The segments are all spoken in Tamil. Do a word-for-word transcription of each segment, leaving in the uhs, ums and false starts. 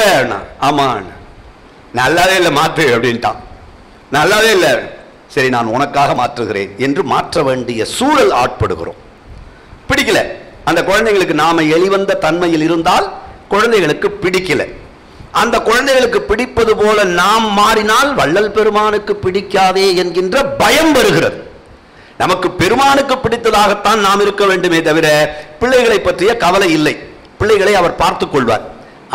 போறேன். ஆமான், நல்லாவே இல்லை மாற்று அப்படின்ட்டான். நல்லாவே இல்லை, சரி நான் உனக்காக மாற்றுகிறேன் என்று மாற்ற வேண்டிய சூழல் ஆட்படுகிறோம். பிடிக்கல அந்த குழந்தைகளுக்கு. நாம எளிவந்த தன்மையில் இருந்தால் குழந்தைகளுக்கு பிடிக்கல. அந்த குழந்தைகளுக்கு பிடிப்பது போல நாம் மாறினால் வள்ளல் பெருமானுக்கு பிடிக்காதே என்கின்ற பயம் வருகிறது. நமக்கு பெருமானுக்கு பிடித்ததாகத்தான் நாம் இருக்க வேண்டுமே தவிர பிள்ளைகளை பற்றிய கவலை இல்லை. பிள்ளைகளை அவர் பார்த்துக் கொள்வார்.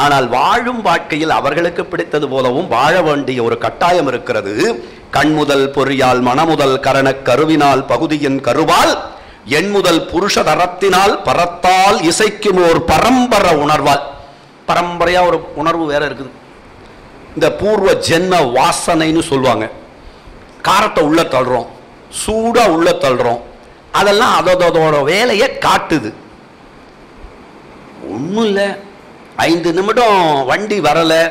ஆனால் வாழும் வாழ்க்கையில் அவர்களுக்கு பிடித்தது போலவும் வாழ வேண்டிய ஒரு கட்டாயம் இருக்கிறது. கண்முதல் பொறியால் மனமுதல் கரண கருவினால் பகுதியின் கருவால் எண்முதல் புருஷ தரத்தினால் பரத்தால் இசைக்கும் ஓர் பரம்பர உணர்வால். பரம்பரையா ஒரு உணர்வு வேற இருக்குது. இந்த பூர்வ ஜென்ம வாசனைன்னு சொல்லுவாங்க. காரத்தை உள்ள தள்ளுறோம், சூடா உள்ள தள்ளுறோம், அதெல்லாம் அதோட வேலையை காட்டுது. ஒன்றும் இல்லை, ஐந்து நிமிடம் வண்டி வரலை,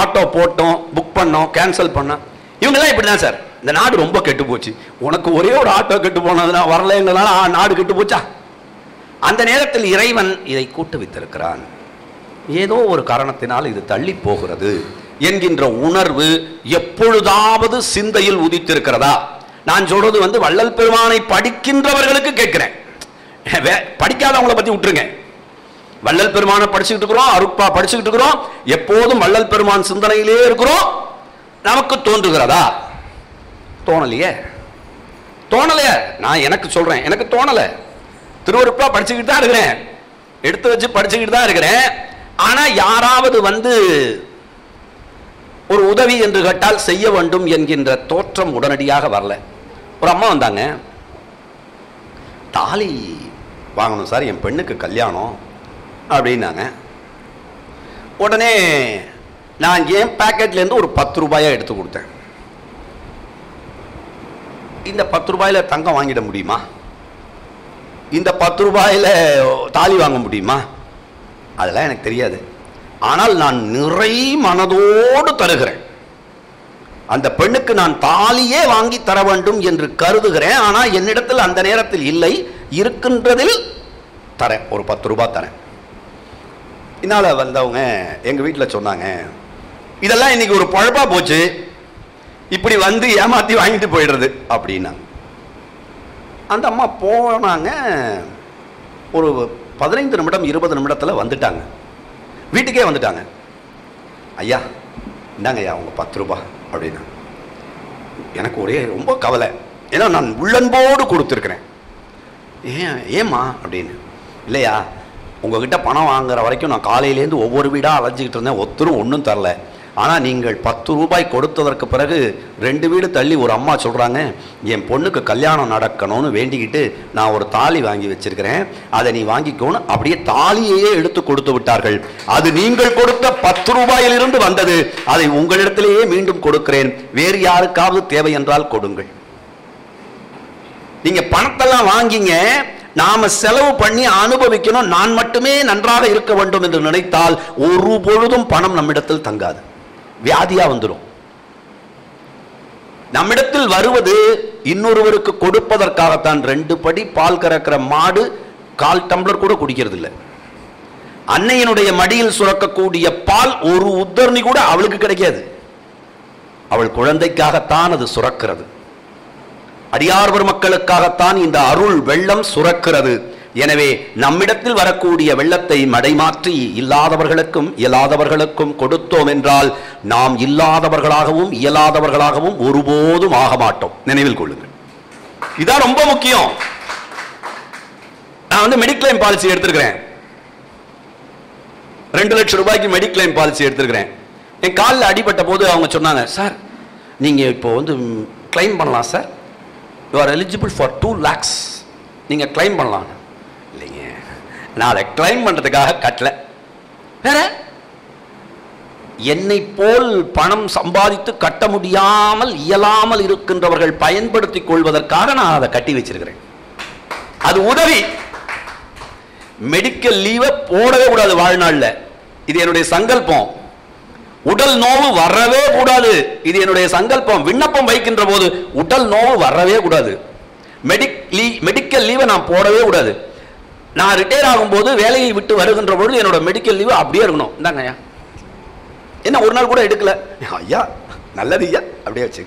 ஆட்டோ போட்டோம், புக் பண்ணோம், கேன்சல் பண்ணோம். இவங்கெல்லாம் இப்படி தான் சார், இந்த நாடு ரொம்ப கெட்டு போச்சு. உனக்கு ஒரே ஒரு ஆட்டோ கெட்டு போனதுனா வரலைங்கிறதுனால நாடு கெட்டு போச்சா? அந்த நேரத்தில் இறைவன் இதை கூட்டு வைத்திருக்கிறான், ஏதோ ஒரு காரணத்தினால் இது தள்ளி போகிறது என்கின்ற உணர்வு எப்பொழுதாவது சிந்தையில் உதித்திருக்கிறதா? நான் சொல்றது வந்து வள்ளல் பெருமானை படிக்கின்றவர்களுக்கு கேட்கிறேன், படிக்காதவங்களை பத்தி விட்டுருங்க. வள்ளல் பெருமானை படிச்சுக்கிட்டு இருக்கிறோம், அருட்பா படிச்சுக்கிட்டு இருக்கிறோம், எப்போதும் வள்ளல் பெருமான் சிந்தனையிலே இருக்கிறோம். நமக்கு தோன்றுகிறதா? தோணலையே, தோணலையே. நான் எனக்கு சொல்றேன், எனக்கு தோணலை. திருவருட்பா படிச்சுக்கிட்டு தான் இருக்கிறேன், எடுத்து வச்சு படிச்சுக்கிட்டு தான் இருக்கிறேன். ஆனா யாராவது வந்து ஒரு உதவி என்று கேட்டால் செய்ய வேண்டும் என்கின்ற தோற்றம் உடனடியாக வரல. ஒரு அம்மா வந்தாங்க, தாலி வாங்கணும் சார், என் பெண்ணுக்கு கல்யாணம் அப்படின்னாங்க. உடனே நான் என் பேக்கெட்லேருந்து ஒரு பத்து ரூபாயா எடுத்து கொடுத்தேன். இந்த பத்து ரூபாயில தங்கம் வாங்கிட முடியுமா? இந்த பத்து ரூபாயில தாலி வாங்க முடியுமா? அதெல்லாம் எனக்கு தெரியாது, ஆனால் நான் நிறை மனதோடு தருகிறேன். அந்த பெண்ணுக்கு நான் தாலியே வாங்கி தர வேண்டும் என்று கருதுகிறேன். ஆனால் என்னிடத்தில் அந்த நேரத்தில் இல்லை, இருக்கின்றதில் தரேன், ஒரு பத்து ரூபாய் தரேன். இதனால் வந்தவங்க எங்கள் வீட்டில் சொன்னாங்க, இதெல்லாம் இன்னைக்கு ஒரு பழப்பாக போச்சு, இப்படி வந்து ஏமாற்றி வாங்கிட்டு போயிடுறது அப்படின்னாங்க. அந்த அம்மா போனாங்க, ஒரு பதினைந்து நிமிடம் இருபது நிமிடத்தில் வந்துட்டாங்க, வீட்டுக்கே வந்துட்டாங்க. ஐயா இந்தாங்க ஐயா அவங்க பத்து ரூபா அப்படின்னா எனக்கு ஒரே ரொம்ப கவலை, ஏன்னா நான் உள்ளன்போடு கொடுத்துருக்குறேன். ஏன் ஏம்மா அப்படின்னு, இல்லையா உங்ககிட்ட பணம் வாங்குற வரைக்கும் நான் காலையிலேருந்து ஒவ்வொரு வீடாக அலைஞ்சிக்கிட்டு இருந்தேன், ஒருத்தரும் ஒன்றும் தரல. ஆனால் நீங்கள் பத்து ரூபாய் கொடுத்ததற்கு பிறகு ரெண்டு வீடு தள்ளி ஒரு அம்மா சொல்கிறாங்க, என் பொண்ணுக்கு கல்யாணம் நடக்கணும்னு வேண்டிக்கிட்டு நான் ஒரு தாலி வாங்கி வச்சிருக்கிறேன், அதை நீ வாங்கிக்கோன்னு அப்படியே தாலியையே எடுத்து கொடுத்து விட்டார்கள். அது நீங்கள் கொடுத்த பத்து ரூபாயிலிருந்து வந்தது, அதை உங்களிடத்திலேயே மீண்டும் கொடுக்கிறேன், வேறு யாருக்காவது தேவை என்றால் கொடுங்கள். நீங்கள் பணத்தெல்லாம் வாங்கிங்க, நாம செலவு பண்ணி அனுபவிக்கணும், நான் மட்டுமே நன்றாக இருக்க வேண்டும் என்று நினைத்தால் ஒரு பொழுதும் பணம் நம்மிடத்தில் தங்காது, வியாதியா வந்துடும். நம்மிடத்தில் வருவது இன்னொருவருக்கு கொடுப்பதற்காகத்தான். ரெண்டு படி பால் கறக்கிற மாடு கால் டம்ளர் கூட குடிக்கிறது இல்லை. அன்னையினுடைய மடியில் சுரக்கக்கூடிய பால் ஒரு உத்தரணி கூட அவளுக்கு கிடைக்காது, அவள் குழந்தைக்காகத்தான் அது சுரக்கிறது, அடியார் பெருமக்களுக்காகத்தான் இந்த அருள் வெள்ளம் சுரக்கிறது. எனவே நம்மிடத்தில் வரக்கூடிய வெள்ளத்தை மடைமாற்றி இல்லாதவர்களுக்கும் இயலாதவர்களுக்கும் கொடுத்தோம் என்றால் நாம் இல்லாதவர்களாகவும் இயலாதவர்களாகவும் ஒருபோதும் ஆக மாட்டோம். நினைவில் கொள்ளுங்கள், இதான் ரொம்ப முக்கியம். நான் வந்து மெடிக்ளைம் பாலிசி எடுத்திருக்கிறேன், ரெண்டு லட்சம் ரூபாய்க்கு மெடிக்ளைம் பாலிசி எடுத்திருக்கிறேன். என் காலில் அடிபட்ட போது அவங்க சொன்னாங்க, சார் நீங்க இப்போ வந்து கிளைம் பண்ணலாம் sir, you are eligible for two lakhs நீங்கள் கிளைம் பண்ணலாம். இல்லைங்க, நான் அதை கிளைம் பண்ணுறதுக்காக கட்டலை, வேற என்னை போல் பணம் சம்பாதித்து கட்ட முடியாமல் இயலாமல் இருக்கின்றவர்கள் பயன்படுத்தி கொள்வதற்காக நான் அதை கட்டி வச்சிருக்கிறேன். அது உதவி. மெடிக்கல் லீவை போடவே கூடாது வாழ்நாளில், இது என்னுடைய சங்கல்பம். உடல் நோவு வரவே கூடாது, இது என்னுடைய சங்கல்பம். விண்ணப்பம் வைக்கின்ற போது உடல் நோவு வரவே கூடாது, மெடிக் லீ மெடிக்கல் லீவை நான் போடவே கூடாது. நான் ரிட்டையர் ஆகும்போது வேலையை விட்டு வருகின்ற பொழுது என்னோட மெடிக்கல் லீவு அப்படியே இருக்கணும். இந்தாங்கய்யா என்ன ஒரு நாள் கூட எடுக்கல. ஐயா நல்லது ஐயா அப்படியே வச்சு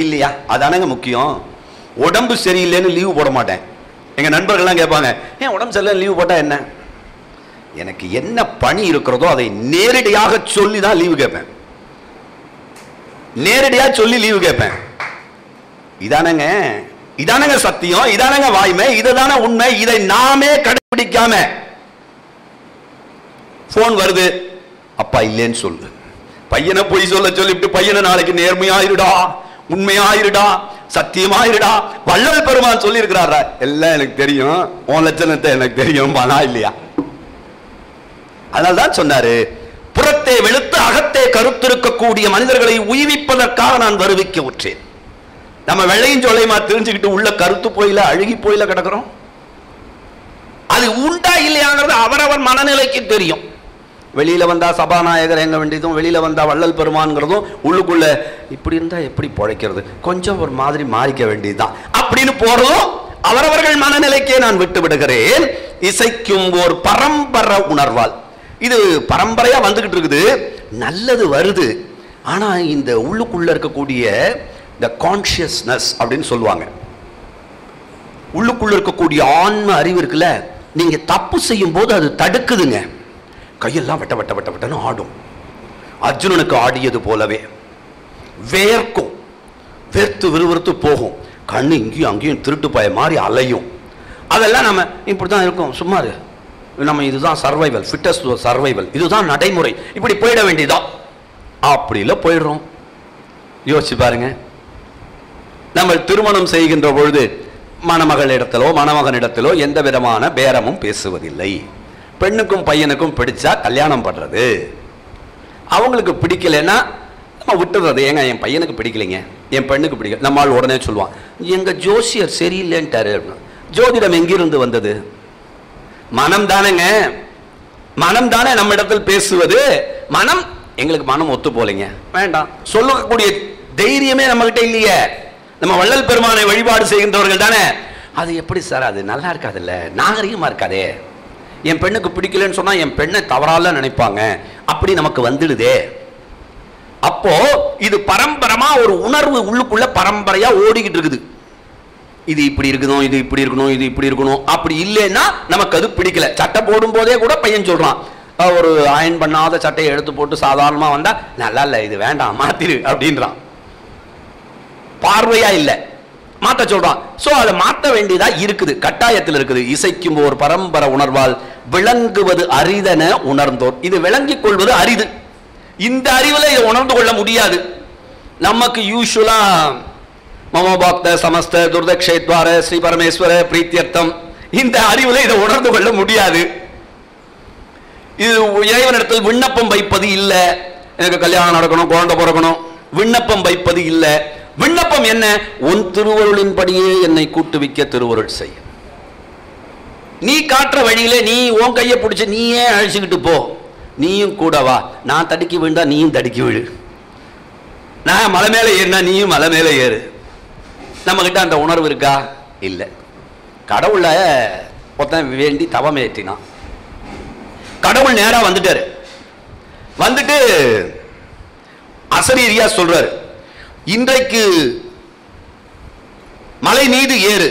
இல்லையா, அதானங்க முக்கியம். உடம்பு சரியில்லைன்னு லீவு போட மாட்டேன். எங்கள் நண்பர்கள்லாம் கேட்பாங்க, ஏன் உடம்பு சரியில்லைன்னு லீவு போட்டால் என்ன? எனக்கு என்ன பணி இருக்கிறதோ அதை நேரடியாக சொல்லி தான் லீவு கேட்பேன். நேரடியாக சொல்லி லீவு கேட்பேன். இதானங்க இதானங்க சத்தியம், இதானங்க வாய்மை, இதுதான உண்மை. இதை நாமே கடைபிடிக்காம போன் வருது, அப்பா இல்லைன்னு சொல்லு, பையனை போய் சொல்ல சொல்லிட்டு பையனை நாளைக்கு நேர்மையாயிருடா, உண்மையாயிருடா, சத்தியமாயிருடா, வள்ளல் பெருமான் சொல்லி இருக்கிறாரா, எல்லாம் எனக்கு தெரியும், உன் லட்சணத்தை எனக்கு தெரியும், பானா இல்லையா? அதனால்தான் சொன்னாரு, புறத்தை வெளுத்து அகத்தை கருத்திருக்கக்கூடிய மனிதர்களை உயிர்விப்பதற்காக நான் வருவிக்க உற்றேன். நம்ம வெள்ளையும் சொல்லையுமா தெரிஞ்சுக்கிட்டு உள்ள கருத்து போயில அழுகி போயில கிடக்கிறோம். அது உண்டா இல்லையாங்கிறது அவரவர் மனநிலைக்கு தெரியும். வெளியில வந்தா சபாநாயகர் எங்க வேண்டியதும், வெளியில வந்தா வள்ளல் பெருமான்கிறதும், உள்ளுக்குள்ள இப்படி இருந்தா எப்படி பிழைக்கிறது, கொஞ்சம் ஒரு மாதிரி மாறிக்க வேண்டியதுதான் அப்படின்னு போறதும் அவரவர்கள் மனநிலைக்கே நான் விட்டு விடுகிறேன். இசைக்கும் ஒரு பரம்பரை உணர்வால் இது பரம்பரையா வந்துகிட்டு இருக்குது, நல்லது வருது. ஆனா இந்த உள்ளுக்குள்ள இருக்கக்கூடிய இந்த கான்சியஸ்னஸ் அப்படின்னு சொல்லுவாங்க, உள்ளுக்குள்ள இருக்கக்கூடிய ஆன்ம அறிவு இருக்குல்ல, நீங்க தப்பு செய்யும் போது அது தடுக்குதுங்க. கையெல்லாம் வெட்ட வெட்ட வெட்ட வெட்டன்னு ஆடும், அர்ஜுனனுக்கு ஆடியது போலவே வேர்க்கும், வேர்த்து விறுவிறுத்து போகும், கண்ணு இங்கேயும் அங்கேயும் திருட்டு பாய மாதிரி அலையும். அதெல்லாம் நம்ம இப்படி தான் இருக்கும், சும்மா நம்ம இதுதான் சர்வைவல், ஃபிட்டஸ்ட் சர்வைவல், இதுதான் நடைமுறை, இப்படி போயிட வேண்டியதான். அப்படில போயிடுறோம். யோசிச்சு பாருங்க, நம்ம திருமணம் செய்கின்ற பொழுது மணமகள் இடத்திலோ மணமகன் இடத்திலோ எந்த விதமான பேரமும் பேசுவதில்லை. பெண்ணுக்கும் பையனுக்கும் பிடிச்சா கல்யாணம் பண்றது, அவங்களுக்கு பிடிக்கலைன்னா நம்ம விட்டுறது. ஏங்க என் பையனுக்கு பிடிக்கலைங்க, என் பெண்ணுக்கு பிடிக்கல, நம்மால் உடனே சொல்லுவான், எங்க ஜோசியர் சரியில்லைன்ட்டாரு. ஜோதிடம் எங்கிருந்து வந்தது? மனம் தானேங்க, மனம் தானே நம்ம இடத்தில் பேசுவது. மனம் எங்களுக்கு மனம் ஒத்து போலைங்க, வேண்டாம் சொல்லக்கூடிய தைரியமே நம்மகிட்ட இல்லையே. நம்ம வள்ளல் பெருமானை வழிபாடு செய்கின்றவர்கள் தானே, அது எப்படி சார் அது நல்லா இருக்காதுல்ல, நாகரிகமா இருக்காதே, என் பெண்ணுக்கு பிடிக்கலன்னு சொன்னா என் பெண்ணை தவறால நினைப்பாங்க, அப்படி நமக்கு வந்துடுதே. அப்போ இது பரம்பரமா ஒரு உணர்வு உள்ளுக்குள்ள பரம்பரையா ஓடிக்கிட்டு இருக்குது. இது இப்படி இருக்கணும், இது இப்படி இருக்கணும், இது இப்படி இருக்கணும், அப்படி இல்லைன்னா நமக்கு அது பிடிக்கல. சட்டை போடும் போதே கூட பையன் சொல்றான், ஒரு அயன் பண்ணாத சட்டையை எடுத்து போட்டு சாதாரணமா வந்தா நல்லா இல்லை, இது வேண்டாம் மாத்திரு அப்படின்றான். பார்வையா இல்லை, மாற்ற சொல்றான். சோ அதை மாற்ற வேண்டியதா இருக்குது, கட்டாயத்தில் இருக்குது. இசைக்கும் ஒரு பரம்பரை உணர்வால் விளங்குவது அரிதன உணர்ந்தோர். இது விளங்கிக் கொள்வது அரிது, இந்த அறிவுல இதை உணர்ந்து கொள்ள முடியாது. நமக்கு யூஸ்வலா மமோ பாக்த சமஸ்த துர்தக்ஷேத்வார ஸ்ரீ பரமேஸ்வர பிரீத்தியர்த்தம் இந்த அறிவுல இதை உணர்ந்து கொள்ள முடியாது. இது இறைவனிடத்தில் விண்ணப்பம் வைப்பது இல்லை, எனக்கு கல்யாணம் நடக்கணும், குழந்தை பிறக்கணும், விண்ணப்பம் வைப்பது இல்லை. விண்ணப்பம் என்ன? உன் திருவருளின் படியே என்னை கூட்டுவிக்க திருவருள் செய், நீ காட்டுற வழியில நீ உன் கையை பிடிச்சி நீயே அழைச்சிக்கிட்டு போ, நீயும் கூடவா, நான் தடுக்கி விழுந்தா நீயும் தடுக்கி விழு, நான் மலை மேலே ஏறினா நீயும் மலை மேலே ஏறு. நம்ம கிட்ட அந்த உணர்வு இருக்கா? இல்லை. கடவுள ஒருத்தன் வேண்டி தவம் ஏற்றினான், கடவுள் நேராக வந்துட்டாரு, வந்துட்டு அசரீரியா சொல்றாரு, இன்றைக்கு மலை மீது ஏறு,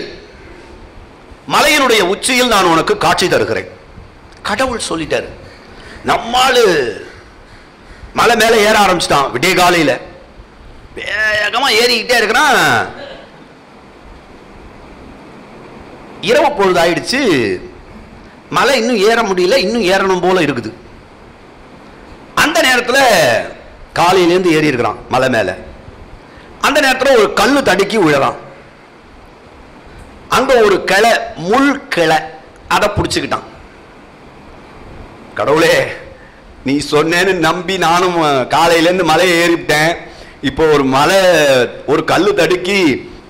மலையினுடைய உச்சியில் நான் உனக்கு காட்சி தருகிறேன். கடவுள் சொல்லிட்டாரு, நம்மால் மலை மேலே ஏற ஆரம்பிச்சிட்டான். விடிய காலையில் வேகமாக ஏறிக்கிட்டே இருக்கிறான். இரவு பொழுது ஆயிடுச்சு, மலை இன்னும் ஏற முடியல, இன்னும் ஏறணும் போல இருக்குது. அந்த நேரத்தில் காலையிலேருந்து ஏறி இருக்கிறான் மலை மேலே. அந்த நேரத்தில் ஒரு கல் தடுக்கி விழறான். அங்க ஒரு கிளை, முள் கிளை, அதை பிடிச்சுக்கிட்டான். கடவுளே நீ சொன்னேன்னு நம்பி நானும் காலையிலேருந்து மலையை ஏறிவிட்டேன், இப்போ ஒரு மலை ஒரு கல் தடுக்கி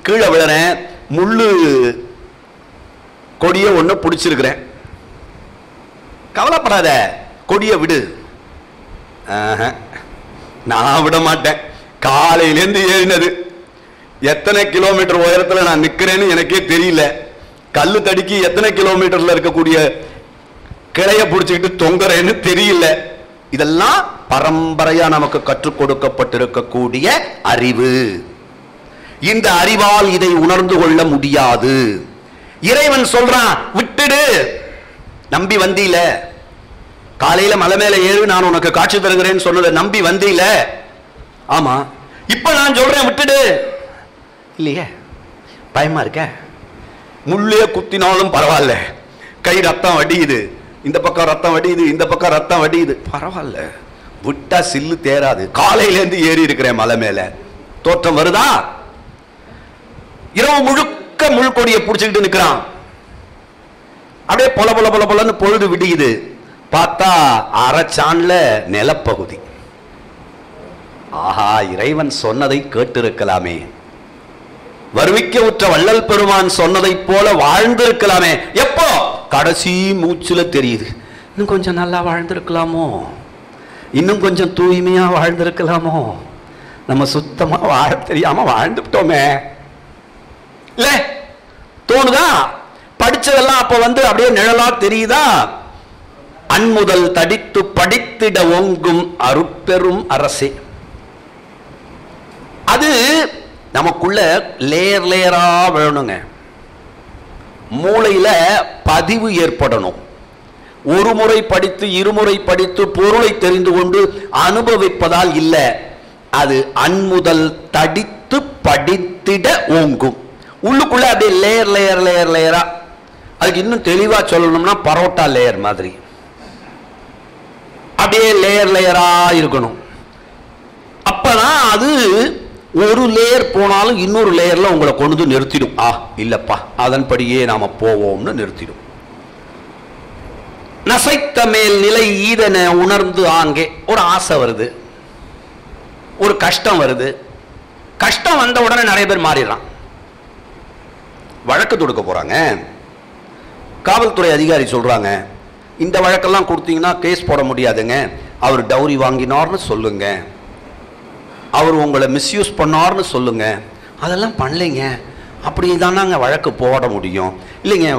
கீழே விழறேன், முள் கொடியை ஒன்று பிடிச்சிருக்கிறேன், கவலைப்படாத கொடியை விடு. நான் விட மாட்டேன், காலையிலேருந்து ஏறினது எத்தனை கிலோமீட்டர் உயரத்தில் நான் நிற்கிறேன்னு எனக்கே தெரியல, கல் தடுக்கி எத்தனை கிலோமீட்டர்ல இருக்கக்கூடிய கிளைய பிடிச்சிக்கிட்டு தொங்குறேன்னு தெரியல, இதெல்லாம் பரம்பரையா நமக்கு கற்றுக் கொடுக்கப்பட்டிருக்கக்கூடிய அறிவு. இந்த அறிவால் இதை உணர்ந்து கொள்ள முடியாது. இறைவன் சொல்றான், விட்டுடு, நம்பி வந்தீல, காலையில மலை மேல ஏறு நான் உனக்கு காட்சி தருகிறேன்னு சொன்னது நம்பி வந்தீல, ஆமா இப்ப நான் சொல்றேன் விட்டுடு, இல்லையே பயமா இருக்க, முள்ளே குத்தினாலும் பரவாயில்ல, கை ரத்தம் வடியுது, இந்த பக்கம் ரத்தம் வடியுது, இந்த பக்கம் ரத்தம் வடியுது, பரவாயில்ல விட்டா சில்லு தேராது, காலையிலேருந்து ஏறி இருக்கிறேன் மலை மேல, தோற்றம் வருதா? இரவு முழுக்க முள் கொடியை பிடிச்சிக்கிட்டு நிற்கிறான், அப்படியே பொல பொல பொல பொலன்னு பொழுது விடியுது, பார்த்தா அரைச்சான்ல நிலப்பகுதி. ஆஹா, இறைவன் சொன்னதை கேட்டிருக்கலாமே, வருவிக்க உற்ற வள்ளல் பெருமான் சொன்னதை போல வாழ்ந்திருக்கலாமே, எப்போ கடைசி மூச்சுல தெரியுது, இன்னும் கொஞ்சம் நல்லா வாழ்ந்திருக்கலாமோ, இன்னும் கொஞ்சம் தூய்மையா வாழ்ந்திருக்கலாமோ, நம்ம சுத்தமா வாழ தெரியாம வாழ்ந்துட்டோமே இல்ல தோணுதா? படிச்சதெல்லாம் அப்ப வந்து அப்படியே நிழலா தெரியுதா? அன்முதல் தடித்து படித்திட ஓங்கும் அருட்பெரும் அரசே. அது நமக்குள்ள லேயர் லேயரா வேணுங்க, மூளையில பதிவு ஏற்படணும். ஒரு முறை படித்து இருமுறை படித்து பொருளை தெரிந்து கொண்டு அனுபவிப்பதால் இல்ல, அது அன்முதல் தடித்து படித்திட ஓங்கும், உள்ளுக்குள்ள அப்படியே லேயர் லேயர் லேயர் லேயரா. அதுக்கு இன்னும் தெளிவா சொல்லணும்னா பரோட்டா லேயர் மாதிரி அப்படியே லேயர் லேயரா இருக்கணும். அப்பதான் அது ஒரு லேயர் போனாலும் இன்னொரு லேயர்ல உங்களை கொண்டு நிறுத்திடும். ஆ இல்லப்பா அதன்படியே நாம போவோம்னு நிறுத்திடும். நசைத்த மேல் நிலை ஈதனை உணர்ந்து ஆங்கே ஒரு ஆசை வருது, ஒரு கஷ்டம் வருது, கஷ்டம் வந்த உடனே நிறைய பேர் மாறிடுறான். வழக்கு தொடுக்க போறாங்க, காவல்துறை அதிகாரி சொல்றாங்க இந்த வழக்கெல்லாம் கொடுத்தீங்கன்னா கேஸ் போட முடியாதுங்க, அவர் டவுரி வாங்கினார்னு சொல்லுங்க, அவர் உங்களை மிஸ்யூஸ் பண்ணார்னு சொல்லுங்க, அதெல்லாம் பண்ணலைங்க, அப்படி தான் நாங்கள் வழக்கு போட முடியும். இல்லைங்க,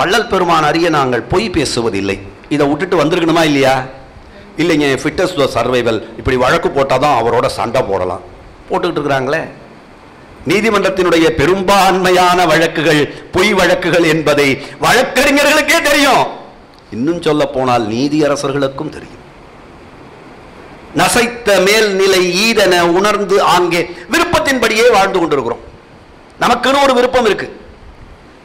வள்ளல் பெருமான் அறிய நாங்கள் பொய் பேசுவதில்லை, இதை விட்டுட்டு வந்திருக்கணுமா இல்லையா? இல்லைங்க, ஃபிட்டஸ் த சர்வைவல், இப்படி வழக்கு போட்டால் தான் அவரோட சண்டை போடலாம், போட்டுக்கிட்டு இருக்கிறாங்களே. நீதிமன்றத்தினுடைய பெரும்பான்மையான வழக்குகள் பொய் வழக்குகள் என்பதை வழக்கறிஞர்களுக்கே தெரியும், இன்னும் சொல்ல போனால் நீதியரசர்களுக்கும் தெரியும். நசைத்த மேல் நிலை ஈதன உணர்ந்து ஆங்கே விருப்பத்தின்படியே வாழ்ந்து கொண்டிருக்கிறோம். நமக்குன்னு ஒரு விருப்பம் இருக்கு,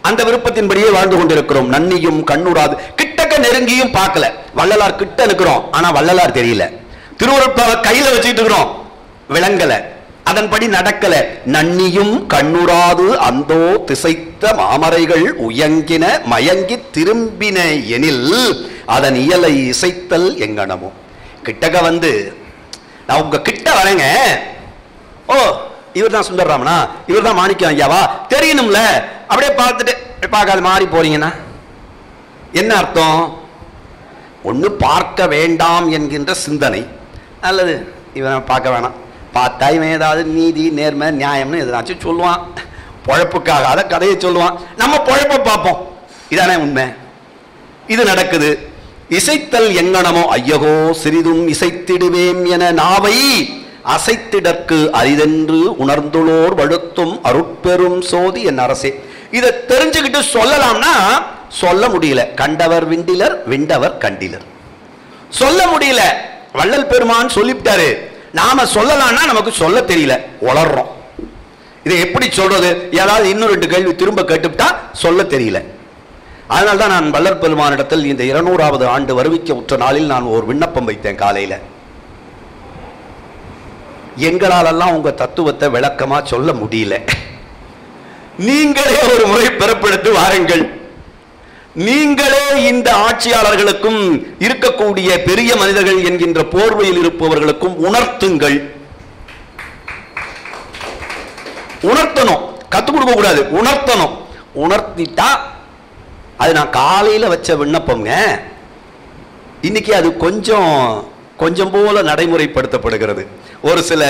அந்த விருப்பத்தின்படியே வாழ்ந்து கொண்டிருக்கிறோம். நன்னியும் கண்ணுறாது, கிட்டக்க நெருங்கியும் பார்க்கல, வள்ளலார் கிட்ட இருக்கிறோம் ஆனா வள்ளலார் தெரியல, திருவருட்பாவை கையில வச்சுட்டு இருக்கிறோம் விளங்கல, அதன்படி நடக்கல. நன்னியும் கண்ணுறாது அந்தோ திசைத்த மாமரைகள் உயங்கின மயங்கி திரும்பின எனில் அதன் இயலை இசைத்தல் எங்கனமோ. கிட்டக வந்து நான் உங்க கிட்ட வரேங்க, ஓ இவர் தான் சுந்தரராமனா, இவர் தான் மாணிக்கம் ஐயாவா தெரியணும்ல, அப்படியே பார்த்துட்டு பார்க்காத மாறி போறீங்கன்னா என்ன அர்த்தம்? ஒன்று பார்க்க வேண்டாம் என்கின்ற சிந்தனை, அல்லது இவன் பார்க்க வேணாம், பார்த்தா இவன் ஏதாவது நீதி நேர்மை நியாயம்னு எதாச்சும் சொல்லுவான், பொழப்புக்காக அதை கதையை சொல்லுவான், நம்ம பொழப்பை பார்ப்போம், இதானே உண்மை, இது நடக்குது. இசைத்தல் எங்கனமோ, ஐயகோ சிறிதும் இசைத்திடுவேன் என நாவை அசைத்திடற்கு அரிதென்று உணர்ந்துளோர் வழுத்தும் அருட்பெரும் சோதி என் அரசே. இதை தெரிஞ்சுக்கிட்டு சொல்லலாம்னா சொல்ல முடியல, கண்டவர் விண்டிலர் விண்டவர் கண்டிலர், சொல்ல முடியல, வள்ளல் பெருமான் சொல்லிவிட்டாரு, நாம சொல்லலாம்னா நமக்கு சொல்ல தெரியல, உளர்றோம். இதை எப்படி சொல்றது? ஏதாவது இன்னும் ரெண்டு கேள்வி திரும்ப கேட்டுவிட்டா சொல்ல தெரியல. அதனால தான் நான் வள்ளல் பெருமானிடத்தில் இந்த இருநூறாவது ஆண்டு வருவிக்க உற்ற நாளில் நான் ஒரு விண்ணப்பம் வைத்தேன். காலையில் எங்களாலெல்லாம் உங்கள் தத்துவத்தை விளக்கமாக சொல்ல முடியல, நீங்களே ஒரு முறை பிறப்பெடுத்து வாருங்கள், நீங்களே இந்த ஆட்சியாளர்களுக்கும் இருக்கக்கூடிய பெரிய மனிதர்கள் என்கின்ற போர்வையில் இருப்பவர்களுக்கும் உணர்த்துங்கள். உணர்த்தணும், கற்றுக் கொடுக்க கூடாது, உணர்த்தணும். உணர்த்திட்டா அது நான் காலையில் வச்ச விண்ணப்பம்ங்க, இன்னைக்கு அது கொஞ்சம் கொஞ்சம் போல நடைமுறைப்படுத்தப்படுகிறது. ஒரு சில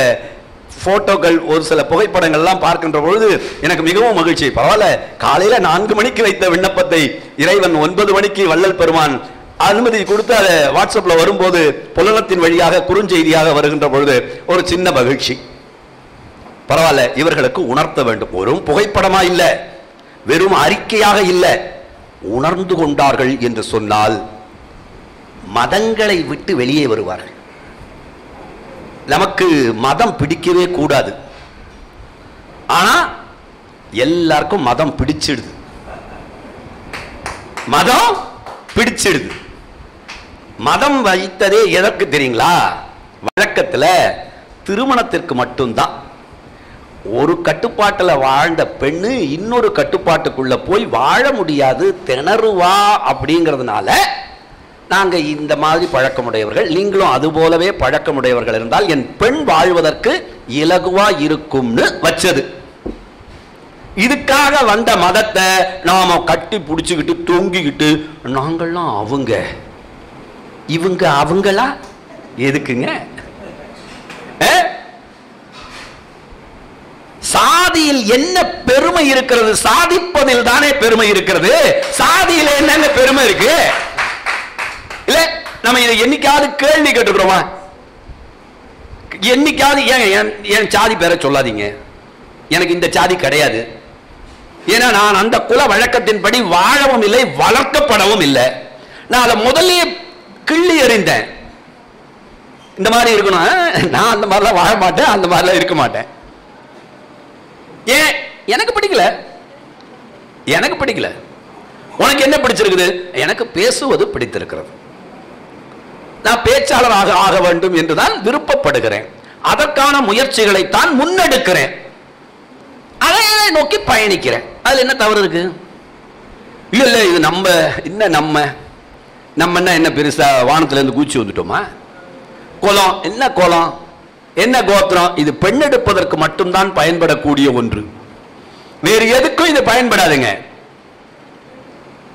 போட்டோக்கள் ஒரு சில புகைப்படங்கள்லாம் பார்க்கின்ற பொழுது எனக்கு மிகவும் மகிழ்ச்சி. பரவாயில்ல, காலையில் நான்கு மணிக்கு வைத்த விண்ணப்பத்தை இறைவன் ஒன்பது மணிக்கு வள்ளல் பெருமான் அனுமதி கொடுத்து அது வாட்ஸ்அப்ல வரும்போது புலனத்தின் வழியாக குறுஞ்செய்தியாக வருகின்ற பொழுது ஒரு சின்ன மகிழ்ச்சி. பரவாயில்ல, இவர்களுக்கு உணர்த்த வேண்டும். ஒரு புகைப்படமா இல்லை, வெறும் அறிக்கையாக இல்லை, உணர்ந்து கொண்டார்கள் என்று சொன்னால் மதங்களை விட்டு வெளியே வருவார்கள். நமக்கு மதம் பிடிக்கவே கூடாது, ஆனா எல்லாருக்கும் மதம் பிடிச்சிடுது. மதம் பிடிச்சிடுது. மதம் வைத்ததே எதற்கு தெரியுங்களா? வழக்கத்துல திருமணத்திற்கு மட்டும்தான். ஒரு கட்டுப்பாட்டில் வாழ்ந்த பெண்ணு இன்னொரு கட்டுப்பாட்டுக்குள்ள போய் வாழ முடியாது, திணறுவா. அப்படிங்கிறதுனால நாங்க இந்த மாதிரி பழக்கமுடையவர்கள், நீங்களும் அது போலவே பழக்கமுடையவர்கள் இருந்தால் என் பெண் வாழ்வதற்கு இலகுவா இருக்கும்னு வச்சது. இதுக்காக வந்த மதத்தை நாம கட்டி பிடிச்சுக்கிட்டு தொங்கிக்கிட்டு நாங்கள்லாம் அவங்க இவங்க அவங்களா எதுக்குங்க? சாதியில் என்ன பெருமை இருக்கிறது? சாதிப்பதில் தானே பெருமை இருக்கிறது. சாதியில என்னென்ன பெருமை இருக்கு? இல்ல நம்ம என்னைக்காவது கேள்வி கேட்டுக்கிறோமா? என்னைக்காவது என் சாதி பேரை சொல்லாதீங்க, எனக்கு இந்த சாதி கிடையாது, ஏன்னா நான் அந்த குல வழக்கத்தின்படி வாழவும் இல்லை, வளர்க்கப்படவும் இல்லை, நான் அதை முதலே கிள்ளி எறிந்தேன். இந்த மாதிரி இருக்கணும், நான் அந்த மாதிரிலாம் வாழ மாட்டேன், அந்த மாதிரிலாம் இருக்க மாட்டேன். ஏன் எனக்கு பிடிக்கல, எனக்கு பிடிக்கல. உனக்கு என்ன பிடிச்சிருக்குது? எனக்கு பேசுவது பிடித்திருக்கிறது, நான் பேச்சாளராக ஆக வேண்டும் என்றுதான் விருப்பப்படுகிறேன், அதற்கான முயற்சிகளை தான் முன்னெடுக்கிறேன், அதை நோக்கி பயணிக்கிறேன். அதுல என்ன தவறு இருக்கு? இல்ல இல்ல இது நம்ம என்ன நம்ம நம்ம என்ன என்ன பெருசா வானத்துல இருந்து கூச்சி வந்துட்டோமா? கோலம் என்ன கோலம் என்ன கோத்திரம்? இது பெண்ணெடுப்பதற்கு மட்டும்தான் பயன்படக்கூடிய ஒன்று, வேறு எதுக்கும் இது பயன்படாதுங்க.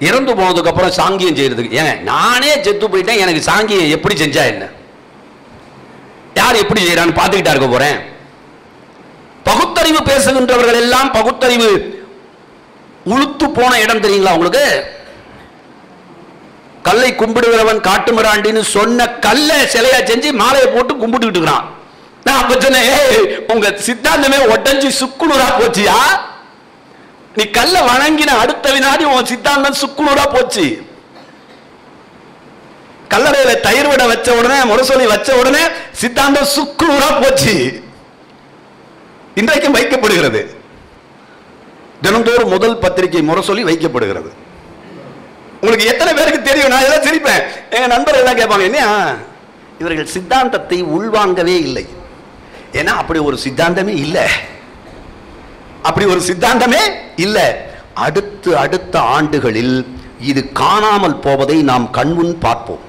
இறந்து போனதுக்கு அப்புறம் சாங்கியம் செய்யறதுக்கு, ஏங்க நானே செத்து போயிட்டேன், எனக்கு சாங்கியம் எப்படி செஞ்சா என்ன? யார் எப்படி செய்யறான்னு பார்த்துக்கிட்டா இருக்க போறேன். பகுத்தறிவு பேசுகின்றவர்கள் எல்லாம் பகுத்தறிவு உளுத்து போன இடம் தெரியுங்களா உங்களுக்கு? கல்லை கும்பிடுகிறவன் காட்டு மிராண்டின்னு சொன்ன கல்லை சிலையா செஞ்சு மாலையை போட்டு கும்பிட்டுக்கிட்டு இருக்கிறான். உங்க சித்தாந்தமே ஒட்டஞ்சி சுக்குநூறா போச்சியா? நீ கல்ல வணங்கின அடுத்த வினாடி உன் சித்தாந்தம் சுக்குநூறா போச்சு. கல்லறையில தயிர் விட வச்ச உடனே, முரசொலி வச்ச உடனே சித்தாந்தம் சுக்குநூறா போச்சு. இன்றைக்கும் வைக்கப்படுகிறது, தினந்தோறும் முதல் பத்திரிகை முரசொலி வைக்கப்படுகிறது. உங்களுக்கு எத்தனை பேருக்கு தெரியும்? நான் இதெல்லாம் சிரிப்பேன், எங்க நண்பர்கள் எல்லாம் கேட்பாங்க, என்ன இவர்கள் சித்தாந்தத்தை உள்வாங்கவே இல்லை, ஏன்னா அப்படி ஒரு சித்தாந்தமே இல்லை, அப்படி ஒரு சித்தாந்தமே இல்லை. அடுத்து அடுத்த ஆண்டுகளில் இது காணாமல் போவதை நாம் கண்முன் பார்ப்போம்.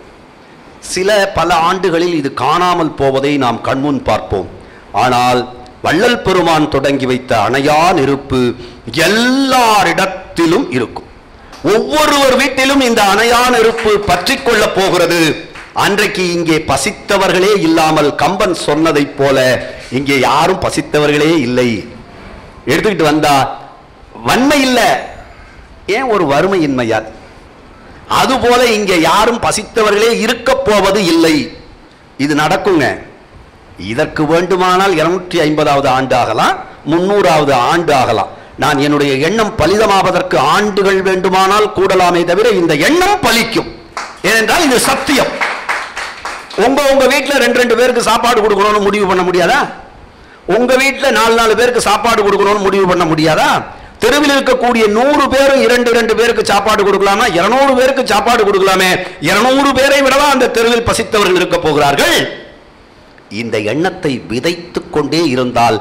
சில பல ஆண்டுகளில் இது காணாமல் போவதை நாம் கண்முன் பார்ப்போம். ஆனால் வள்ளல் பெருமான் தொடங்கி வைத்த அணையா நெருப்பு எல்லாரிடத்திலும் இருக்கும். ஒவ்வொருவர் வீட்டிலும் இந்த அணையா நெருப்பு பற்றிக் கொள்ளப் போகிறது. அன்றைக்கு இங்கே பசித்தவர்களே இல்லாமல், கம்பன் சொன்னதை போல இங்கே யாரும் பசித்தவர்களே இல்லை. எடுத்துக்கிட்டு வந்தா வன்மை இல்லை, ஏன் ஒரு வறுமையின்மையால். அதுபோல இங்கே யாரும் பசித்தவர்களே இருக்க போவது இல்லை. இது நடக்குங்க. இதற்கு வேண்டுமானால் இருநூற்றி ஐம்பதாவது ஆண்டு ஆகலாம், முன்னூறாவது ஆண்டு ஆகலாம். நான் என்னுடைய எண்ணம் பலிதமாவதற்கு ஆண்டுகள் வேண்டுமானால் கூடலாமே தவிர இந்த எண்ணம் பலிக்கும். ஏனென்றால் இது சத்தியம். உங்க உங்க வீட்டுல ரெண்டு ரெண்டு பேருக்கு சாப்பாடு கொடுக்கணும்னு முடிவு பண்ண முடியாதா? உங்க வீட்டுல நாலு நாலு பேருக்கு சாப்பாடு கொடுக்கணும்னு முடிவு பண்ண முடியாதா? தெருவில் இருக்கக்கூடிய நூறு பேரும் இரண்டு இரண்டு பேருக்கு சாப்பாடு கொடுக்கலாமா? இருநூறு பேருக்கு சாப்பாடு கொடுக்கலாமே. இருநூறு பேரை விடவா அந்த தெருவில் பசித்தவர்கள் இருக்க போகிறார்கள்? இந்த எண்ணத்தை விதைத்து கொண்டே இருந்தால்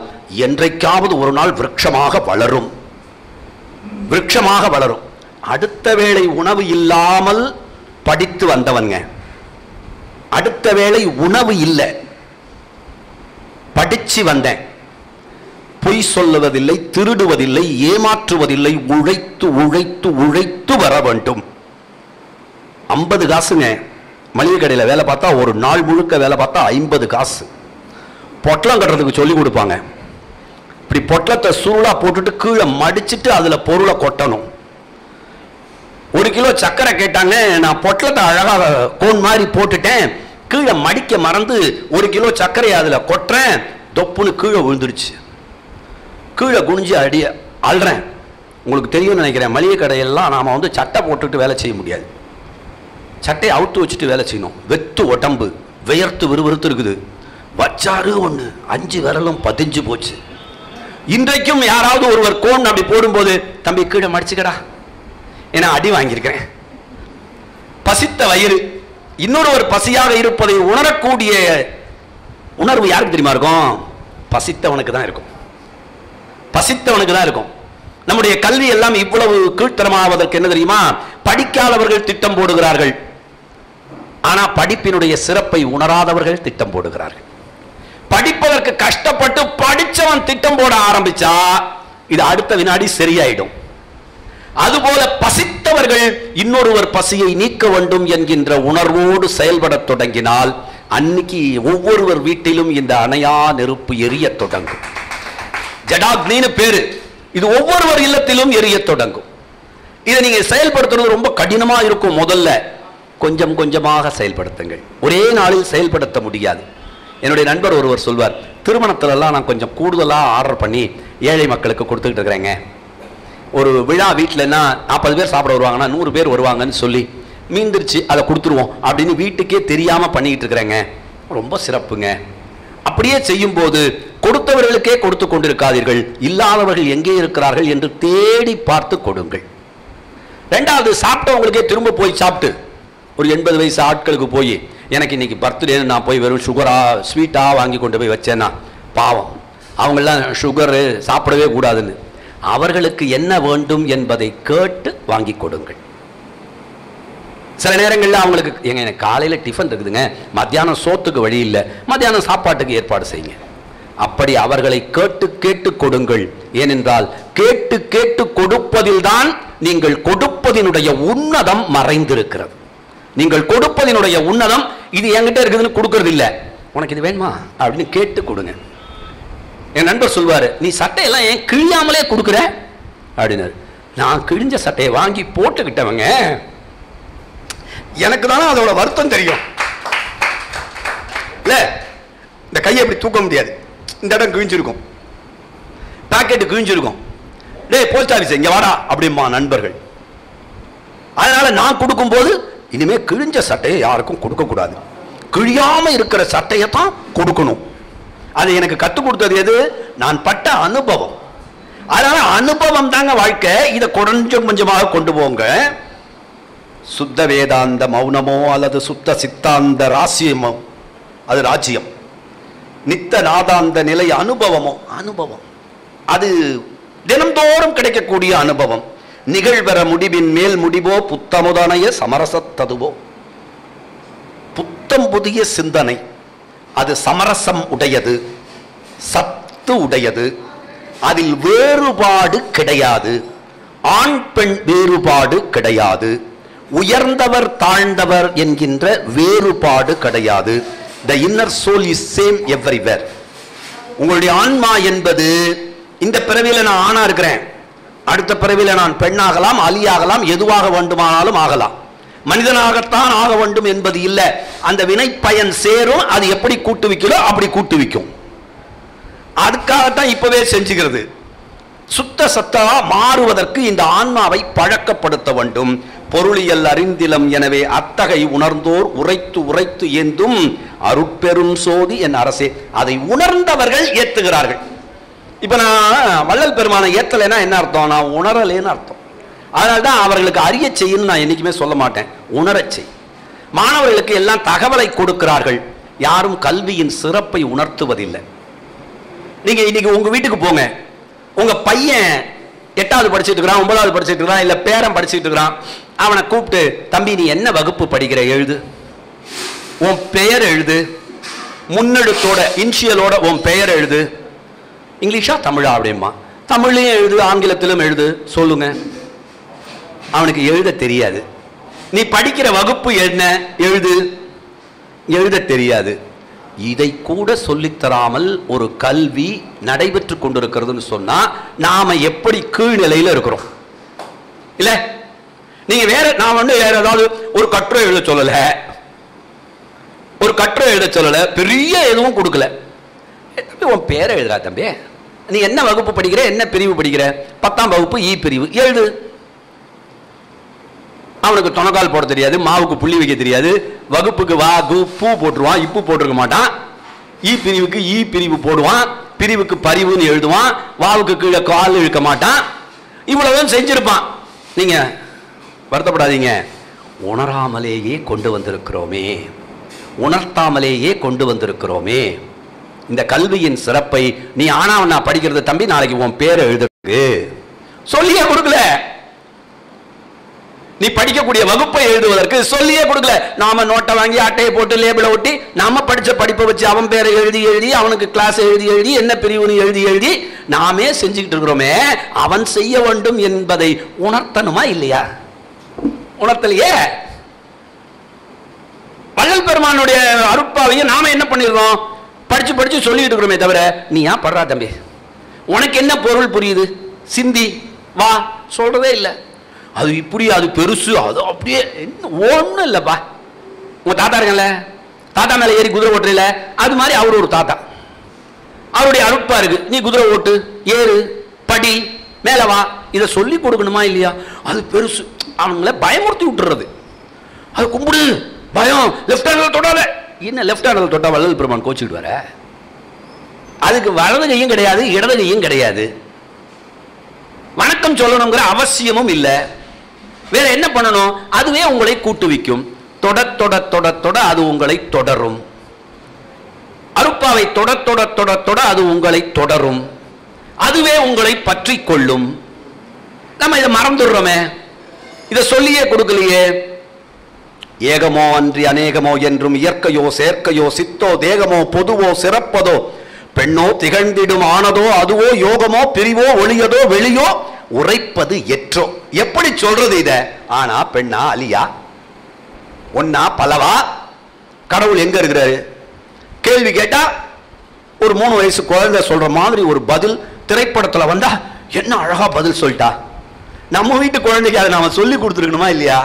என்றைக்காவது ஒரு நாள் விருட்சமாக வளரும், விருட்சமாக வளரும். அடுத்த வேளை உணவு இல்லாமல் படித்து வந்தவங்க, அடுத்த வேளை உணவு இல்லை, படிச்சு வந்தேன், பொய் சொல்லுவதில்லை, திருடுவதில்லை, ஏமாற்றுவதில்லை, உழைத்து உழைத்து உழைத்து வர வேண்டும். ஐம்பது காசுங்க மளிகை கடையில் வேலை பார்த்தா, ஒரு நாள் முழுக்க வேலை பார்த்தா ஐம்பது காசு. பொட்டலம் கட்டுறதுக்கு சொல்லி கொடுப்பாங்க, இப்படி பொட்டலத்தை சுருளா போட்டுட்டு கீழே மடிச்சுட்டு அதுல பொருளை கொட்டணும். ஒரு கிலோ சக்கரை கேட்டாங்க, நான் பொட்டலத்தை அழகாக கோன் மாதிரி போட்டுட்டேன், கீழே மடிக்க மறந்து ஒரு கிலோ சர்க்கரை அதில் கொட்டுறேன், தொப்புன்னு கீழே விழுந்துருச்சு, கீழே குனிஞ்சு அடி அழுறேன். உங்களுக்கு தெரியும்னு நினைக்கிறேன், மளிகை கடையெல்லாம் நாம் வந்து சட்டை போட்டுக்கிட்டு வேலை செய்ய முடியாது, சட்டையை அவுத்து வச்சுட்டு வேலை செய்யணும். வெத்து உடம்பு வியர்த்து விறுவிறுத்து இருக்குது, வச்சாரு ஒன்று அஞ்சு விரலும் பதிஞ்சு போச்சு. இன்றைக்கும் யாராவது ஒருவர் கோன் அப்படி போடும்போது தம்பி கீழே மடிச்சுக்கடா, ஏன்னா அடி வாங்கியிருக்கிறேன். பசித்த வயிறு இன்னொரு பசியாக இருப்பதை உணரக்கூடிய உணர்வு யாருக்கு தெரியுமா இருக்கும்? பசித்தவனுக்கு தான் இருக்கும், பசித்தவனுக்கு தான் இருக்கும். நம்முடைய கல்வி எல்லாம் இவ்வளவு கீழ்த்தரமாவதற்கு என்ன தெரியுமா? படிக்காதவர்கள் திட்டம் போடுகிறார்கள், ஆனா படிப்பினுடைய சிறப்பை உணராதவர்கள் திட்டம் போடுகிறார்கள். படிப்பதற்கு கஷ்டப்பட்டு படிச்சவன் திட்டம் போட ஆரம்பிச்சா இது அடுத்த வினாடி சரியாயிடும். அதுபோல பசித்தவர்கள் இன்னொருவர் பசியை நீக்க வேண்டும் என்கின்ற உணர்வோடு செயல்பட தொடங்கினால் அன்னைக்கு ஒவ்வொருவர் வீட்டிலும் இந்த அணையா நெருப்பு எரிய தொடங்கும். ஜடாக்னின்னு பேரு, இது ஒவ்வொருவர் இல்லத்திலும் எரிய தொடங்கும். இதை நீங்க செயல்படுத்துறது ரொம்ப கடினமா இருக்கும். முதல்ல கொஞ்சம் கொஞ்சமாக செயல்படுத்துங்கள், ஒரே நாளில் செயல்படுத்த முடியாது. என்னுடைய நண்பர் ஒருவர் சொல்வார், திருமணத்திலெல்லாம் நான் கொஞ்சம் கூடுதலாக ஆர்டர் பண்ணி ஏழை மக்களுக்கு கொடுத்துக்கிட்டு இருக்கிறேங்க. ஒரு விழா வீட்டிலன்னா நாற்பது பேர் சாப்பிட வருவாங்கன்னா நூறு பேர் வருவாங்கன்னு சொல்லி மீந்திருச்சு அதை கொடுத்துருவோம் அப்படின்னு வீட்டுக்கே தெரியாமல் பண்ணிக்கிட்டு இருக்கிறேங்க. ரொம்ப சிறப்புங்க. அப்படியே செய்யும்போது கொடுத்தவர்களுக்கே கொடுத்து கொண்டிருக்காதீர்கள், இல்லாதவர்கள் எங்கே இருக்கிறார்கள் என்று தேடி பார்த்து கொடுங்கள். ரெண்டாவது, சாப்பிட்டவங்களுக்கே திரும்ப போய் சாப்பிட்டு ஒரு எண்பது வயசு ஆட்களுக்கு போய் எனக்கு இன்னைக்கு பர்த்டேன்னு நான் போய் வெறும் சுகராக ஸ்வீட்டாக வாங்கி கொண்டு போய் வச்சேன்னா பாவம், அவங்களாம் சுகரு சாப்பிடவே கூடாதுன்னு. அவர்களுக்கு என்ன வேண்டும் என்பதை கேட்டு வாங்கி கொடுங்கள். சில நேரங்களில் அவங்களுக்கு எங்க காலையில் டிஃபன் இருக்குதுங்க, மத்தியானம் சோத்துக்கு வழி இல்லை, மத்தியானம் சாப்பாட்டுக்கு ஏற்பாடு செய்யுங்க. அப்படி அவர்களை கேட்டு கேட்டு கொடுங்கள். ஏனென்றால் கேட்டு கேட்டு கொடுப்பதில் தான் நீங்கள் கொடுப்பதினுடைய உன்னதம் மறைந்திருக்கிறது. நீங்கள் கொடுப்பதினுடைய உன்னதம் இது என்கிட்ட இருக்குதுன்னு கொடுக்கறது இல்லை, உனக்கு இது வேணுமா அப்படின்னு கேட்டு கொடுங்க. என் நண்பர் சொல்வார், நீ சட்டையெல்லாம் ஏன் கிழியாமலே கொடுக்குற அப்படின்னாரு. நான் கிழிஞ்ச சட்டையை வாங்கி போட்டுக்கிட்டவங்க, எனக்கு தானே அதோட வருத்தம் தெரியும். இல்லை, இந்த கையை இப்படி தூக்க முடியாது, இந்த இடம் கிழிஞ்சிருக்கும், பாக்கெட்டு கிழிஞ்சிருக்கும். டே போஸ்ட் ஆஃபீஸ் இங்கே வாடா அப்படிமா நண்பர்கள். அதனால நான் கொடுக்கும்போது இனிமேல் கிழிஞ்ச சட்டையை யாருக்கும் கொடுக்கக்கூடாது, கிழியாமல் இருக்கிற சட்டையை தான் கொடுக்கணும். அது எனக்கு கற்றுக் கொடுத்தது எது? நான் பட்ட அனுபவம். அதனால அனுபவம் தாங்க வாழ்க்கை. இதை கொஞ்சம் கொஞ்சமாக கொண்டு போங்க. சுத்த வேதாந்த மௌனமோ அல்லது சுத்த சித்தாந்த ராசியமோ அது ராஜ்யம், நித்த நாதாந்த நிலை அனுபவமோ அனுபவம், அது தினம்தோறும் கிடைக்கக்கூடிய அனுபவம். நிகழ்வர முடிவின் மேல் முடிவோ புத்தமுதனைய சமரசத்ததுவோ, புத்தம் புதிய சிந்தனை, அது சமரசம் உடையது, சத்து உடையது, அதில் வேறுபாடு கிடையாது, ஆண் பெண் வேறுபாடு கிடையாது, உயர்ந்தவர் தாழ்ந்தவர் என்கின்ற வேறுபாடு கிடையாது. The inner soul is same everywhere. உங்களுடைய ஆன்மா என்பது இந்த பிறவியில் நான் ஆணா இருக்கிறேன், அடுத்த பிறவியில் நான் பெண்ணாகலாம், அலியாகலாம், எதுவாக வேண்டுமானாலும் ஆகலாம், மனிதனாகத்தான் ஆக வேண்டும் என்பது இல்லை. அந்த வினைப்பயன் சேரும், அது எப்படி கூட்டுவிக்கிறோ அப்படி கூட்டுவிக்கும், அதுக்காகத்தான் இப்பவே செஞ்சுக்கிறது. சுத்த சத்தமா மாறுவதற்கு இந்த ஆன்மாவை பழக்கப்படுத்த வேண்டும். பொருளியல் அறிந்திலம், எனவே அத்தகை உணர்ந்தோர் உரைத்து உரைத்து ஏந்தும் அருட்பெரும் சோதி என் அரசே. அதை உணர்ந்தவர்கள் ஏத்துகிறார்கள். இப்ப நான் வள்ளல் பெருமானை ஏத்தலைன்னா என்ன அர்த்தம்? நான் உணரலேன்னு அர்த்தம். அதனால்தான் அவர்களுக்கு அறிய செய்யணும்னு நான் என்றைக்குமே சொல்ல மாட்டேன், உணரச் செய். மாணவர்களுக்கு எல்லாம் தகவலை கொடுக்கிறார்கள், யாரும் கல்வியின் சிறப்பை உணர்த்துவதில்லை. நீங்க இன்னைக்கு உங்க வீட்டுக்கு போங்க, உங்க பையன் எட்டாவது படிச்சுட்டு இருக்கிறான், ஒன்பதாவது படிச்சுட்டு இருக்கிறான், இல்லை பேரன் படிச்சுட்டு இருக்கிறான், அவனை கூப்பிட்டு தம்பி நீ என்ன வகுப்பு படிக்கிற எழுது, உன் பெயர் எழுது, முன்னெடுத்தோட இன்ஷியலோட உன் பெயர் எழுது. இங்கிலீஷா தமிழா அப்படிமா? தமிழ்லையும் எழுது ஆங்கிலத்திலும் எழுது. சொல்லுங்க, அவனுக்கு எழுத தெரியாது. நீ படிக்கிற வகுப்பு என்ன எழுது, எழுத தெரியாது. இதை கூட சொல்லித்தராமல் ஒரு கல்வி நடைபெற்று கொண்டிருக்கிறதுன்னு சொன்னா நாம எப்படி கீழ்நிலையில் இருக்கிறோம்? இல்லை, துணக்கால் போட தெரியாது, மாவுக்கு புள்ளி வைக்க தெரியாது, வகுப்புக்கு வா கு பூ போட்டுருவான், இப்பு போட்டுருக்க மாட்டான். ஈ பிரிவுக்கு ஈ பிரிவு போடுவான், பிரிவுக்கு பரிவுன்னு எழுதுவான், வாவுக்கு கீழே கால் இழுக்க மாட்டான். இவ்வளவு செஞ்சிருப்பான். நீங்க வருத்தப்படாதீங்க, உணராமலேயே கொண்டு வந்திருக்கிறோமே, உணர்த்தாமலேயே கொண்டு வந்திருக்கிறோமே. இந்த கல்வியின் சிறப்பை நீ ஆனா நான் படிக்கிறது தம்பி, நாளைக்கு உன் பேரை எழுதுறது சொல்லியே கொடுக்கல. நீ படிக்கக்கூடிய வகுப்பை எழுதுவதற்கு சொல்லியே கொடுக்கல. நாம நோட்டை வாங்கி அட்டையை போட்டு லேபிளை ஒட்டி நாம படிச்ச படிப்பை வச்சு அவன் பேரை எழுதி எழுதி அவனுக்கு கிளாஸ் எழுதி எழுதி என்ன பிரிவுன்னு எழுதி எழுதி நாமே செஞ்சுக்கிட்டு இருக்கிறோமே. அவன் செய்ய வேண்டும் என்பதை உணர்த்தணுமா இல்லையா? உணர்த்தலையே. வள்ளல் பெருமானுடைய அருட்பாவையும் நாம என்ன பண்ணிடுறோம்? படிச்சு படிச்சு சொல்லிட்டு இருக்கிறோமே தவிர நீ ஏன் படுறா தம்பி, உனக்கு என்ன பொருள் புரியுது, சிந்தி வா சொல்றதே இல்லை. அது இப்படி, அது பெருசு, அது அப்படியே ஒன்றும் இல்லைப்பா. உங்கள் தாத்தா இருக்கல, தாத்தா மேலே ஏறி குதிரை ஓட்டுல, அது மாதிரி அவர் ஒரு தாத்தா, அவருடைய அருட்பா இருக்கு. நீ குதிரை ஓட்டு, ஏறு, படி, மேலே வா, இதை சொல்லி கொடுக்கணுமா இல்லையா? அது பெருசு, அவங்கள பயமுறுத்தி விட்டுறது. அது கும்பிடு, பயம், லெஃப்ட் ஹேண்டில் தொட்டால என்ன, லெஃப்ட் ஹேண்டில் தொட்டா வள்ளல் பெருமான் கோச்சிக்கிட்டு வர, அதுக்கு வலது கையும் கிடையாது இடது கையும் கிடையாது, வணக்கம் சொல்லணுங்கிற அவசியமும் இல்லை. வேற என்ன பண்ணணும்? அதுவே உங்களை கூட்டுவிக்கும். தொட தொட தொட தொட அது உங்களை தொடரும். அருப்பாவை தொட தொட தொட தொட அது உங்களை தொடரும். அதுவே உங்களை பற்றி கொள்ளும். நம்ம இதை மறந்துடுறோமே, இதை சொல்லியே கொடுக்கலையே. ஏகமோ அன்றி அநேகமோ என்றும் இயற்கையோ சேர்க்கையோ சித்தோ தேகமோ பொதுவோ சிறப்பதோ பெண்ணோ திகழ்ந்திடும் ஆனதோ அதுவோ யோகமோ பிரிவோ ஒளியதோ வெளியோ உரைப்பது எற்றோ. எப்படி சொல்றது இத? ஆனா பெண்ணா அலியா ஒன்னா பலவா? கடவுள் எங்க இருக்கிறாரு? கேள்வி கேட்டா ஒரு மூணு வயசு குழந்தை சொல்ற மாதிரி ஒரு பதில் திரைப்படத்துல வந்தா என்ன அழகா பதில் சொல்லிட்டா. நம்ம வீட்டு குழந்தைக்கு அதை நாம சொல்லி கொடுத்துருக்கணுமா இல்லையா?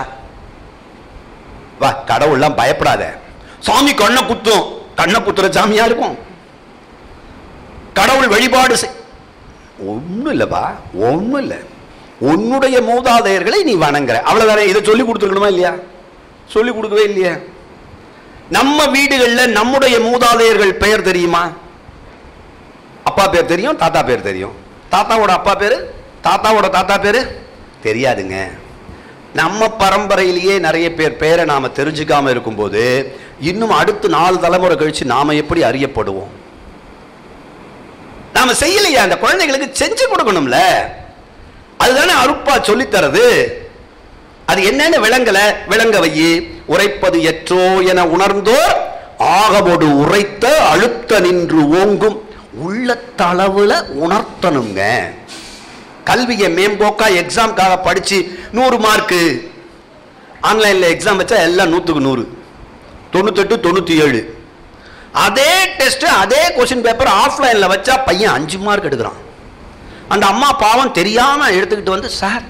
வா, கடவுள்லாம் பயப்படாத, சாமி கண்ணை குத்தும், கண்ணை குத்துற சாமியா இருக்கும், கடவுள் வழிபாடு செய். ஒன்றும் இல்லைப்பா, ஒன்றும் இல்லை. உன்னுடைய மூதாதையர்களை நீ வணங்குற, அவ்வளோதானே. இதை சொல்லி கொடுத்துருக்கணுமா இல்லையா? சொல்லி கொடுக்கவே இல்லையா? நம்ம வீடுகளில் நம்முடைய மூதாதையர்கள் பெயர் தெரியுமா? அப்பா பேர் தெரியும், தாத்தா பேர் தெரியும். தாத்தாவோட அப்பா பேர், தாத்தாவோட தாத்தா பேர் தெரியாதுங்க. நம்ம பரம்பரையிலேயே நிறைய பேர் பெயரை நாம் தெரிஞ்சுக்காமல் இருக்கும்போது இன்னும் அடுத்து நாலு தலைமுறை கழித்து நாம் எப்படி அறியப்படுவோம்? நாம செய்யலையா? அந்த குழந்தைகளுக்கு செஞ்சு கொடுக்கணும்ல. அதுதானே அருட்பா சொல்லி தரது. அது என்னன்னு விளங்கல, விளங்க வை. உரைப்பது எற்றோ என உணர்ந்தோர் ஆகவோடு உரைத்த அழுத்த நின்று ஓங்கும். உள்ளத்தளவுல உணர்த்தணுங்க. கல்வியை மேம்போக்கா எக்ஸாம்காக படிச்சு நூறு மார்க்கு ஆன்லைன்ல எக்ஸாம் வச்சா எல்லாம் நூற்றுக்கு நூறு, தொண்ணூத்தெட்டு தொண்ணூத்தி ஏழு. அதே டெஸ்ட், அதே கொஸ்டின் பேப்பர் ஆஃப்லைனில் வச்சா பையன் அஞ்சு மார்க் எடுக்கிறான். அந்த அம்மா பாவம் தெரியாமல் எடுத்துக்கிட்டு வந்து, சார்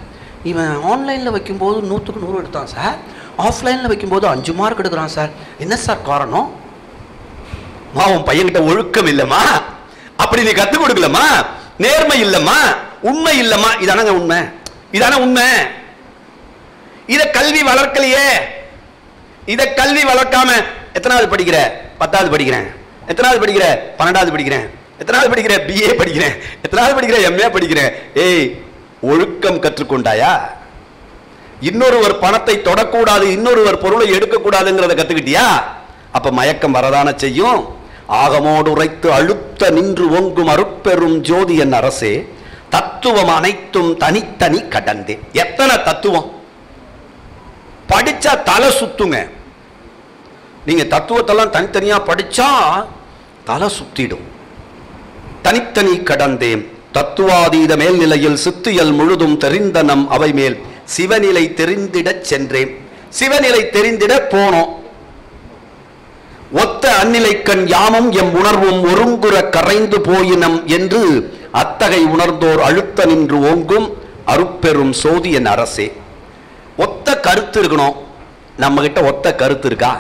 இவன் ஆன்லைனில் வைக்கும்போது நூற்றுக்கு நூறு எடுத்தான் சார், ஆஃப்லைனில் வைக்கும்போது அஞ்சு மார்க் எடுக்கிறான் சார், என்ன சார் காரணம்? மா, உன் பையன்கிட்ட ஒழுக்கம் இல்லைம்மா, அப்படி நீ கற்றுக் கொடுக்கலம்மா, நேர்மை இல்லைம்மா, உண்மை இல்லைம்மா. இதானங்க உண்மை, இதான உண்மை. இதை கல்வி வளர்க்கலையே. இதை கல்வி வளர்க்காம எத்தனாவது படிக்கிற? பத்தாவது படிக்கிறேன். எத்தனாவது படிக்கிற? பன்னெண்டாவது படிக்கிறேன். எத்தனாவது படிக்கிற? பிஏ படிக்கிறேன். எத்தனாவது படிக்கிற? எம்ஏ படிக்கிறேன். ஏய், ஒழுக்கம் கற்றுக்கொண்டாயா? இன்னொருவர் பணத்தை தொடக்கூடாது, இன்னொருவர் பொருளை எடுக்கக்கூடாதுங்கிறத கற்றுக்கிட்டியா? அப்போ மயக்கம் வரதான செய்யும். ஆகமோடு உரைத்து அழுத்த நின்று ஓங்கும் அருட்பெரும் ஜோதி என் அரசே, தத்துவம் அனைத்தும் தனித்தனி கடந்தே. எத்தனை தத்துவம் படிச்சா தலை சுத்துங்க. நீங்கள் தத்துவத்தெல்லாம் தனித்தனியாக படித்தா தலை சுத்திடும். தனித்தனி கடந்தேன் தத்துவாதீத மேல்நிலையில் சித்தியல் முழுதும் தெரிந்த நம் அவை மேல் சிவநிலை தெரிந்திடச் சென்றேன். சிவநிலை தெரிந்திட போனோம். ஒத்த அந்நிலைக்கண் யாமும் எம் உணர்வும் ஒருங்குற கரைந்து போயினம் என்று அத்தகை உணர்ந்தோர் அழுத்த நின்று ஓங்கும் அருட்பெரும் சோதி என் அரசே. ஒத்த கருத்து இருக்கணும். நம்மகிட்ட ஒத்த கருத்து இருக்கா?